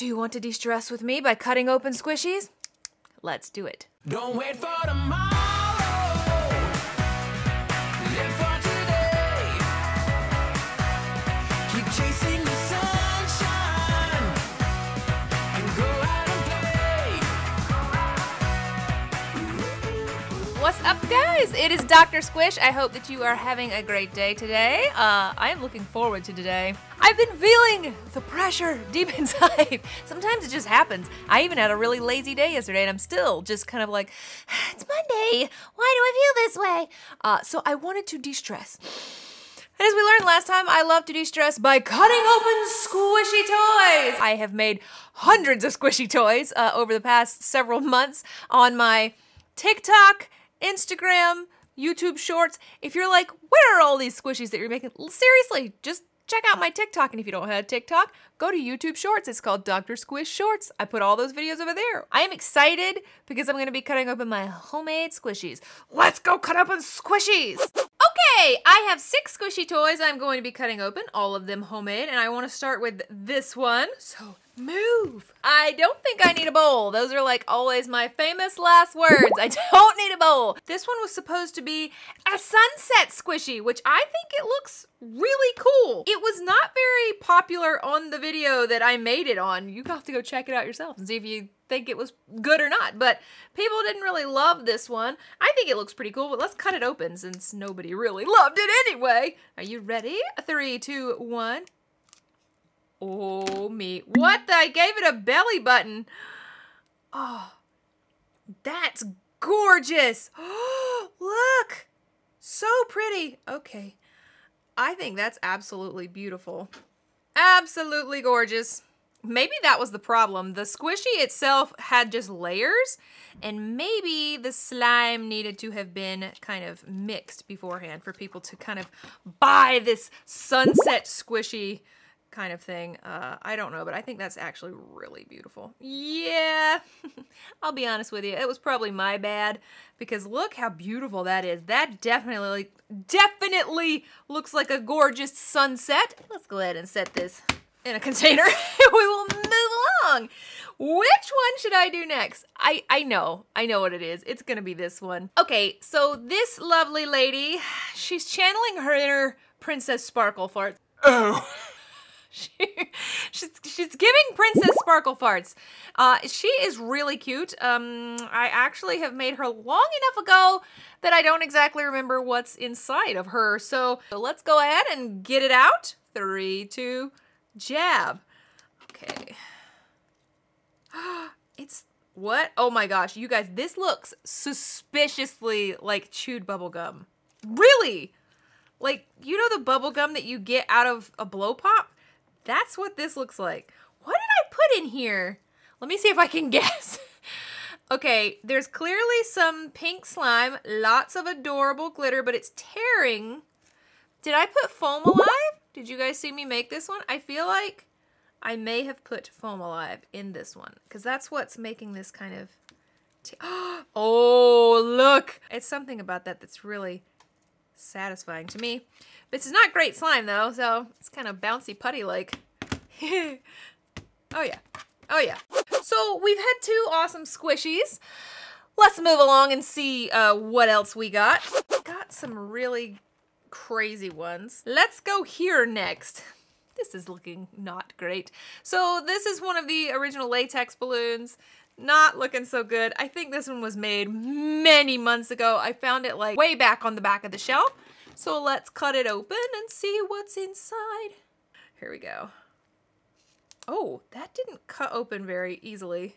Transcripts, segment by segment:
Do you want to de-stress with me by cutting open squishies? Let's do it. Don't wait for tomorrow. Live for today. Keep chasing the sunshine and go out and play. What's up, guys? It is Dr. Squish. I hope that you are having a great day today. I am looking forward to today. I've been feeling the pressure deep inside. Sometimes it just happens. I even had a really lazy day yesterday and I'm still just kind of like, it's Monday, why do I feel this way? So I wanted to de-stress. And as we learned last time, I love to de-stress by cutting open squishy toys. I have made hundreds of squishy toys over the past several months on my TikTok, Instagram, YouTube Shorts. If you're like, where are all these squishies that you're making? Seriously, just check out my TikTok, and if you don't have TikTok, go to YouTube Shorts. It's called Dr. Squish Shorts. I put all those videos over there. I am excited because I'm gonna be cutting open my homemade squishies. Let's go cut open squishies! Okay, I have 6 squishy toys I'm going to be cutting open, all of them homemade, and I wanna start with this one, so move. I don't think I need a bowl. Those are like always my famous last words. I don't need a bowl. This one was supposed to be a sunset squishy, which I think it looks really cool. It was not very popular on the video that I made it on. You have to go check it out yourself and see if you think it was good or not, but people didn't really love this one. I think it looks pretty cool, but let's cut it open since nobody really loved it anyway. Are you ready? 3, 2, 1. Oh, me. What the? I gave it a belly button. Oh, that's gorgeous. Oh, look. So pretty. Okay. I think that's absolutely beautiful. Absolutely gorgeous. Maybe that was the problem. The squishy itself had just layers, and maybe the slime needed to have been kind of mixed beforehand for people to kind of buy this sunset squishy kind of thing. I don't know, but I think that's actually really beautiful. Yeah, I'll be honest with you. It was probably my bad because look how beautiful that is. That definitely looks like a gorgeous sunset. Let's go ahead and set this in a container. We will move along. Which one should I do next? I know what it is. It's gonna be this one. Okay, so this lovely lady, she's channeling her inner Princess Sparkle Farts. Oh. She's giving Princess Sparkle Farts. She is really cute. I actually have made her long enough ago that I don't exactly remember what's inside of her. So let's go ahead and get it out. 3, 2, jab. Okay. It's what? Oh my gosh, you guys, this looks suspiciously like chewed bubblegum. Really? Like, you know the bubblegum that you get out of a blow pop? That's what this looks like. What did I put in here? Let me see if I can guess. Okay, there's clearly some pink slime, lots of adorable glitter, but it's tearing. Did I put Foam Alive? Did you guys see me make this one? I feel like I may have put Foam Alive in this one because that's what's making this kind of... Oh, look! It's something about that that's really satisfying to me. This is not great slime though, so it's kind of bouncy putty like. Oh yeah, oh yeah. So we've had 2 awesome squishies. Let's move along and see what else we got. Got some really crazy ones. Let's go here next. This is looking not great. So this is one of the original latex balloons. Not looking so good. I think this one was made many months ago. I found it like way back on the back of the shelf. So let's cut it open and see what's inside. Here we go. Oh, that didn't cut open very easily.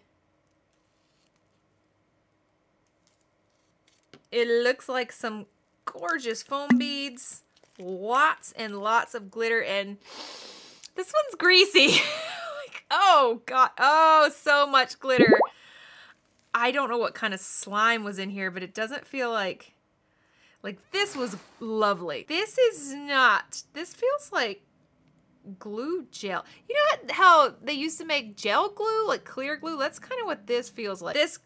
It looks like some gorgeous foam beads, lots and lots of glitter, and this one's greasy. Oh God, oh, so much glitter. I don't know what kind of slime was in here, but it doesn't feel like this was lovely. This is not, this feels like glue gel. You know how they used to make gel glue, like clear glue? That's kind of what this feels like. This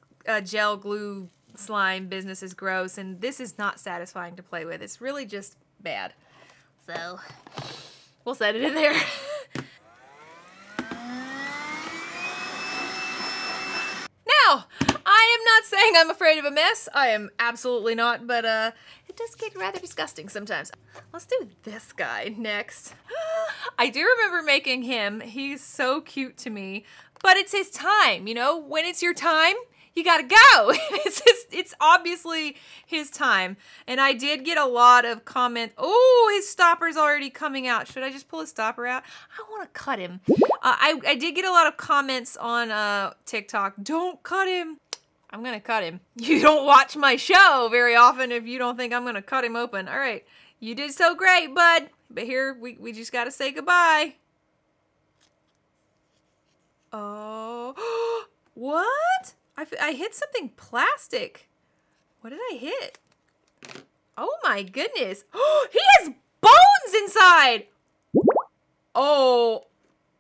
gel glue slime business is gross, and this is not satisfying to play with. It's really just bad. So we'll set it in there. No, I am not saying I'm afraid of a mess. I am absolutely not, but it does get rather disgusting sometimes. Let's do this guy next. I do remember making him. He's so cute to me, but it's his time, you know? When it's your time, you gotta go. It's obviously his time. And I did get a lot of comment. Oh, his stopper's already coming out. Should I just pull his stopper out? I wanna cut him. I did get a lot of comments on TikTok. Don't cut him. I'm gonna cut him. You don't watch my show very often if you don't think I'm gonna cut him open. All right, you did so great, bud. But here, we just gotta say goodbye. Oh, what? I hit something plastic. What did I hit? Oh my goodness. Oh, he has bones inside. Oh,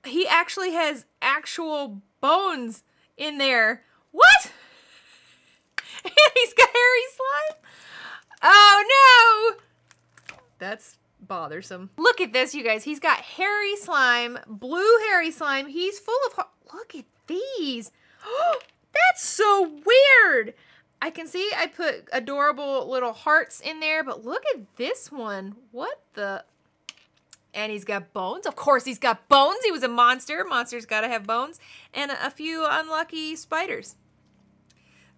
he actually has actual bones in there. What? And he's got hairy slime. Oh no. That's bothersome. Look at this, you guys. He's got hairy slime, blue hairy slime. He's full of, look at these. Oh. That's so weird. I can see I put adorable little hearts in there, but look at this one. What the? And he's got bones. Of course he's got bones. He was a monster. Monsters gotta have bones. And a few unlucky spiders.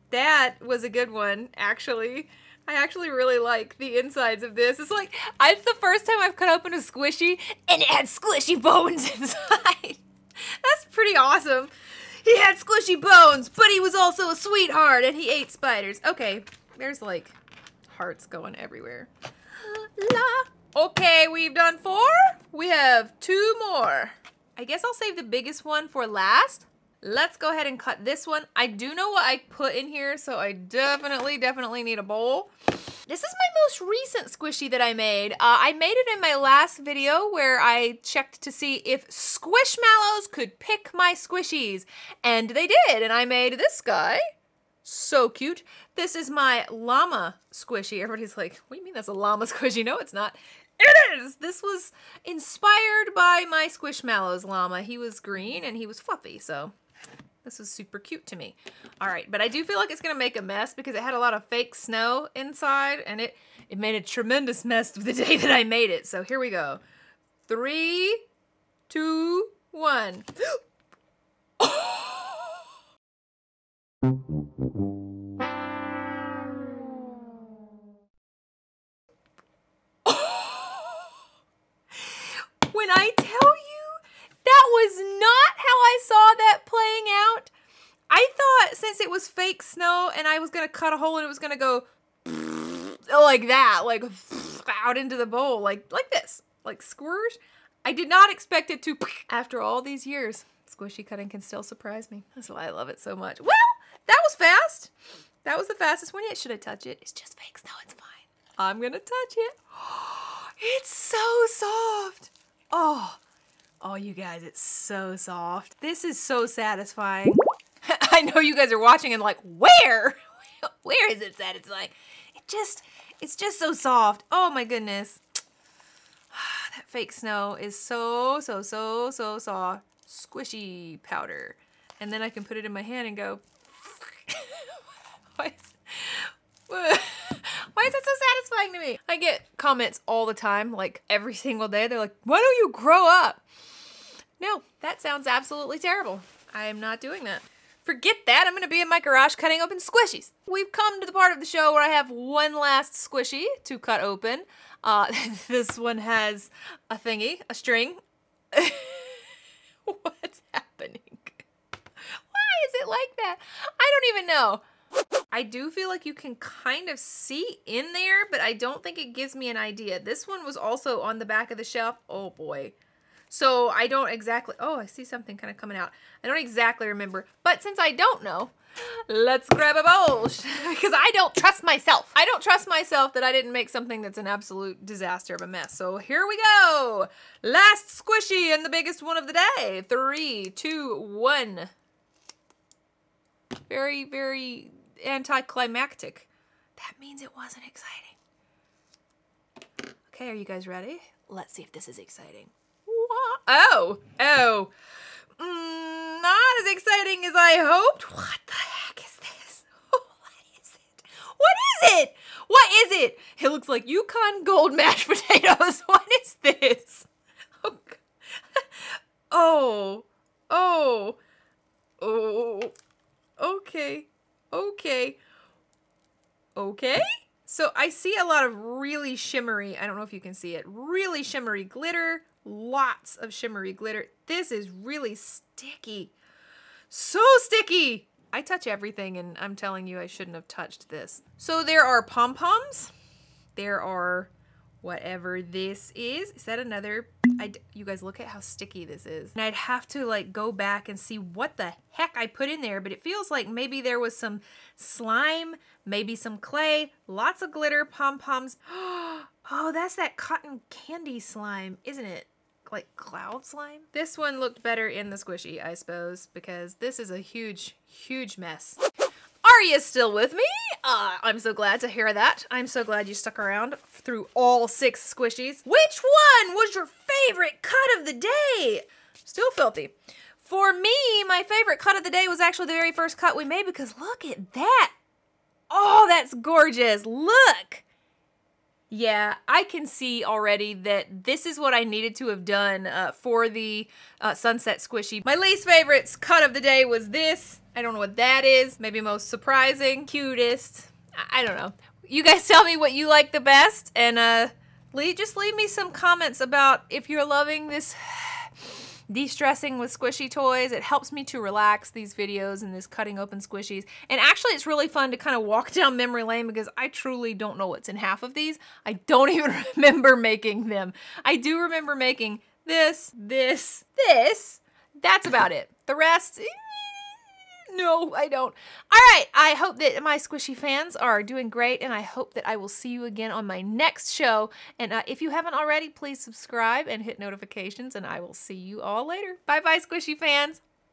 That was a good one, actually. I actually really like the insides of this. It's like, it's the first time I've cut open a squishy and it had squishy bones inside. That's pretty awesome. He had squishy bones, but he was also a sweetheart and he ate spiders. Okay, there's like hearts going everywhere. La. Okay, we've done four. We have two more. I guess I'll save the biggest one for last. Let's go ahead and cut this one. I do know what I put in here, so I definitely need a bowl. This is my most recent squishy that I made. I made it in my last video where I checked to see if Squishmallows could pick my squishies, and they did, and I made this guy. So cute. This is my llama squishy. Everybody's like, what do you mean that's a llama squishy? No, it's not. It is! This was inspired by my Squishmallows llama. He was green and he was fluffy, so this was super cute to me. All right, but I do feel like it's gonna make a mess because it had a lot of fake snow inside and it made a tremendous mess the day that I made it. So here we go. 3, 2, 1. When I tell you, that was not I saw that playing out. I thought since it was fake snow and I was gonna cut a hole and it was gonna go like that, like out into the bowl, like this, like squirt. I did not expect it to. After all these years, squishy cutting can still surprise me. That's why I love it so much. Well, that was fast. That was the fastest one yet. Should I touch it? It's just fake snow, it's fine. I'm gonna touch it. It's so soft. Oh, you guys, it's so soft. This is so satisfying. I know you guys are watching and like, where? Where is it satisfying? It's just so soft. Oh my goodness. That fake snow is so soft. Squishy powder. And then I can put it in my hand and go. Why is that so satisfying to me? I get comments all the time, like every single day. They're like, why don't you grow up? No, that sounds absolutely terrible. I am not doing that. Forget that. I'm going to be in my garage cutting open squishies. We've come to the part of the show where I have one last squishy to cut open. This one has a thingy, a string. What's happening? Why is it like that? I don't even know. I do feel like you can kind of see in there, but I don't think it gives me an idea. This one was also on the back of the shelf. Oh boy. So I don't exactly, oh, I see something kind of coming out. I don't exactly remember, but since I don't know, let's grab a bowl because I don't trust myself. I don't trust myself that I didn't make something that's an absolute disaster of a mess. So here we go. Last squishy and the biggest one of the day. 3, 2, 1. Very, very anticlimactic. That means it wasn't exciting. Okay, are you guys ready? Let's see if this is exciting. What? Oh, not as exciting as I hoped. What the heck is it? What is it? It looks like Yukon Gold mashed potatoes. What is this? Oh, oh, oh, oh, okay, okay, okay. So I see a lot of really shimmery, I don't know if you can see it, really shimmery glitter, lots of shimmery glitter. This is really sticky, so sticky. I touch everything and I'm telling you I shouldn't have touched this. So there are pom-poms, there are whatever this is that another, you guys look at how sticky this is. And I'd have to like go back and see what the heck I put in there, but it feels like maybe there was some slime, maybe some clay, lots of glitter, pom-poms. Oh, that's that cotton candy slime, isn't it? Like cloud slime? This one looked better in the squishy, I suppose, because this is a huge, huge mess. Are you still with me? I'm so glad to hear that. I'm so glad you stuck around through all 6 squishies. Which one was your favorite cut of the day? Still filthy. For me, my favorite cut of the day was actually the very first cut we made because look at that. Oh, that's gorgeous. Look. Yeah, I can see already that this is what I needed to have done for the sunset squishy. My least favorite cut of the day was this. I don't know what that is. Maybe most surprising, cutest. I don't know. You guys tell me what you like the best and just leave me some comments about if you're loving this de-stressing with squishy toys. It helps me to relax these videos and this cutting open squishies. And actually it's really fun to kind of walk down memory lane because I truly don't know what's in half of these. I don't even remember making them. I do remember making this, this, this. That's about it. The rest, no, I don't. All right, I hope that my squishy fans are doing great and I hope that I will see you again on my next show. And if you haven't already, please subscribe and hit notifications and I will see you all later. Bye-bye, squishy fans.